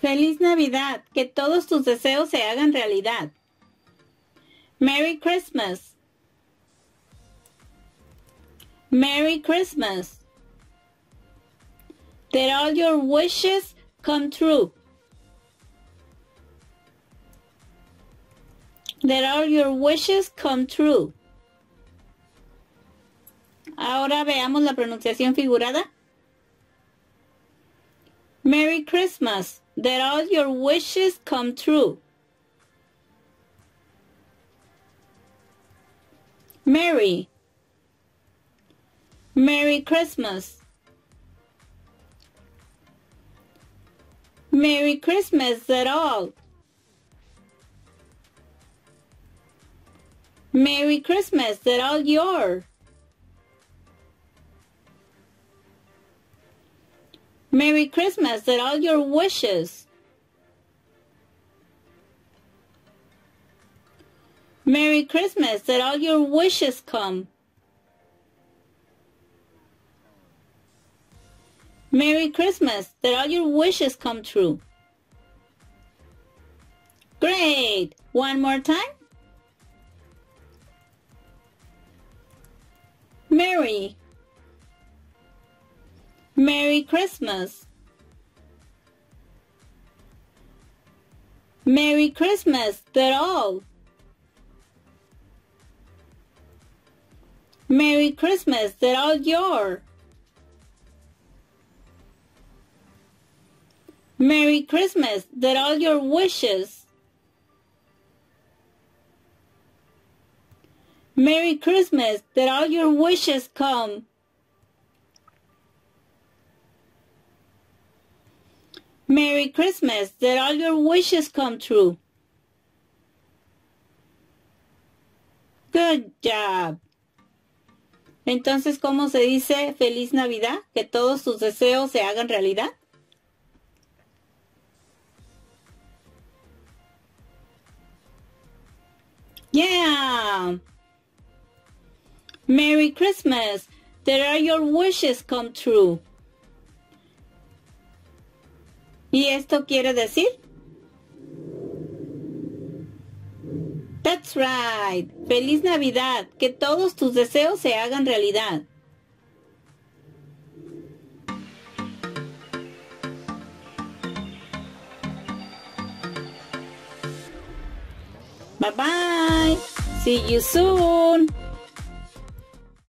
Feliz Navidad, que todos tus deseos se hagan realidad. Merry Christmas. Merry Christmas. That all your wishes come true. That all your wishes come true. Ahora veamos la pronunciación figurada. Merry Christmas. That all your wishes come true. Merry. Merry Christmas. Merry Christmas at all. Merry Christmas that all your. Merry Christmas that all your wishes. Merry Christmas that all your wishes come. Merry Christmas that all your wishes come true. Great! One more time. Merry. Merry Christmas. Merry Christmas that all. Merry Christmas that all your. Merry Christmas that all your wishes. Merry Christmas that all your wishes come. Merry Christmas that all your wishes come true. Good job. Entonces, ¿cómo se dice Feliz Navidad? Que todos tus deseos se hagan realidad. Yeah! Merry Christmas! That all your wishes come true. ¿Y esto quiere decir? That's right! ¡Feliz Navidad! Que todos tus deseos se hagan realidad. Bye-bye! See you soon!